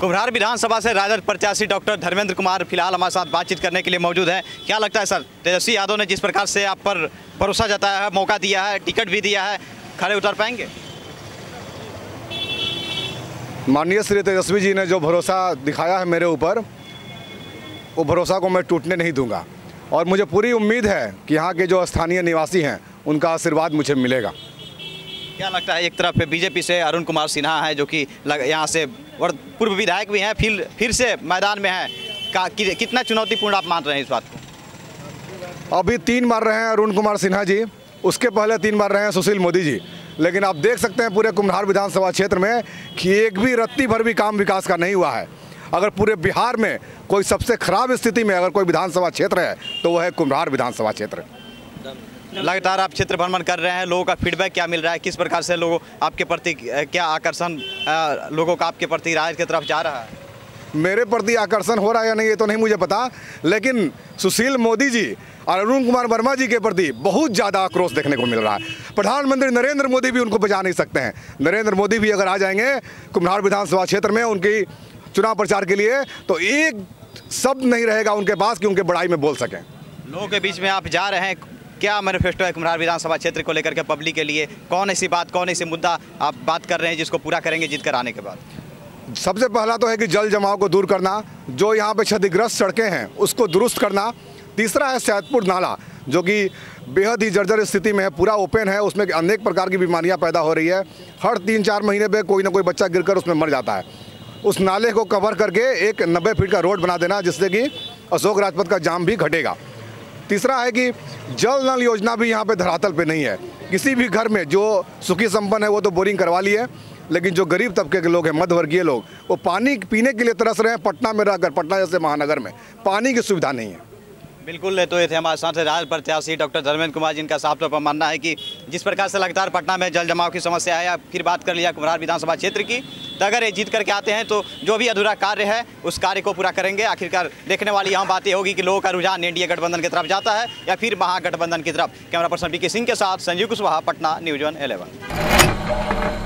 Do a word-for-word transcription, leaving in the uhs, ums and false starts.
कुम्हरार विधानसभा से राजद प्रत्याशी डॉक्टर धर्मेंद्र कुमार फिलहाल हमारे साथ बातचीत करने के लिए मौजूद हैं। क्या लगता है सर, तेजस्वी यादव ने जिस प्रकार से आप पर भरोसा जताया है, मौका दिया है, टिकट भी दिया है, खड़े उतर पाएंगे? माननीय श्री तेजस्वी जी ने जो भरोसा दिखाया है मेरे ऊपर, वो भरोसा को मैं टूटने नहीं दूंगा और मुझे पूरी उम्मीद है कि यहाँ के जो स्थानीय निवासी हैं उनका आशीर्वाद मुझे मिलेगा। क्या लगता है, एक तरफ बीजेपी से अरुण कुमार सिन्हा हैं जो कि यहाँ से और पूर्व विधायक भी हैं, फिर फिर से मैदान में हैं, कि, कितना चुनौतीपूर्ण आप मान रहे हैं इस बात को? अभी तीन बार रहे हैं अरुण कुमार सिन्हा जी, उसके पहले तीन बार रहे हैं सुशील मोदी जी, लेकिन आप देख सकते हैं पूरे कुम्हरार विधानसभा क्षेत्र में कि एक भी रत्ती भर भी काम विकास का नहीं हुआ है। अगर पूरे बिहार में कोई सबसे खराब स्थिति में अगर कोई विधानसभा क्षेत्र है तो वह है कुम्हरार विधानसभा क्षेत्र। लगातार आप क्षेत्र भ्रमण कर रहे हैं, लोगों का फीडबैक क्या मिल रहा है, किस प्रकार से लोगों आपके प्रति क्या आकर्षण लोगों का आपके प्रति राजद की तरफ जा रहा है? मेरे प्रति आकर्षण हो रहा है या नहीं ये तो नहीं मुझे पता, लेकिन सुशील मोदी जी और अरुण कुमार वर्मा जी के प्रति बहुत ज़्यादा आक्रोश देखने को मिल रहा है। प्रधानमंत्री नरेंद्र मोदी भी उनको बचा नहीं सकते हैं। नरेंद्र मोदी भी अगर आ जाएंगे कुम्हरार विधानसभा क्षेत्र में उनकी चुनाव प्रचार के लिए तो एक शब्द नहीं रहेगा उनके पास कि उनके बड़ाई में बोल सकें। लोगों के बीच में आप जा रहे हैं, क्या मैनिफेस्टो है कुम्हरार विधानसभा क्षेत्र को लेकर के पब्लिक के लिए? कौन ऐसी बात, कौन ऐसी मुद्दा आप बात कर रहे हैं जिसको पूरा करेंगे जीत कर आने के बाद? सबसे पहला तो है कि जल जमाव को दूर करना, जो यहाँ पे क्षतिग्रस्त सड़कें हैं उसको दुरुस्त करना। तीसरा है सैदपुर नाला, जो कि बेहद ही जर्जर स्थिति में है, पूरा ओपन है, उसमें अनेक प्रकार की बीमारियाँ पैदा हो रही है। हर तीन चार महीने पर कोई ना कोई बच्चा गिर कर उसमें मर जाता है। उस नाले को कवर करके एक नब्बे फीट का रोड बना देना जिससे कि अशोक राजपथ का जाम भी घटेगा। तीसरा है कि जल नल योजना भी यहाँ पे धरातल पे नहीं है। किसी भी घर में जो सुखी संपन्न है वो तो बोरिंग करवा ली है, लेकिन जो गरीब तबके के लोग हैं, मध्यवर्गीय लोग, वो पानी पीने के लिए तरस रहे हैं। पटना में रहकर, पटना जैसे महानगर में पानी की सुविधा नहीं है। बिल्कुल, तो ये थे हमारे साथ राजद प्रत्याशी डॉक्टर धर्मेंद्र कुमार, जिनका साफ तौर पर मानना है कि जिस प्रकार से लगातार पटना में जल जमाव की समस्या है, फिर बात कर लिया कुम्हरार विधानसभा क्षेत्र की, तो अगर ये जीत करके आते हैं तो जो भी अधूरा कार्य है उस कार्य को पूरा करेंगे। आखिरकार देखने वाली यहाँ बातें होगी कि लोगों का रुझान एनडीए गठबंधन की तरफ जाता है या फिर महागठबंधन की तरफ। कैमरा पर्सन बीके सिंह के साथ Sanjeev Kushwaha, Patna news one eleven.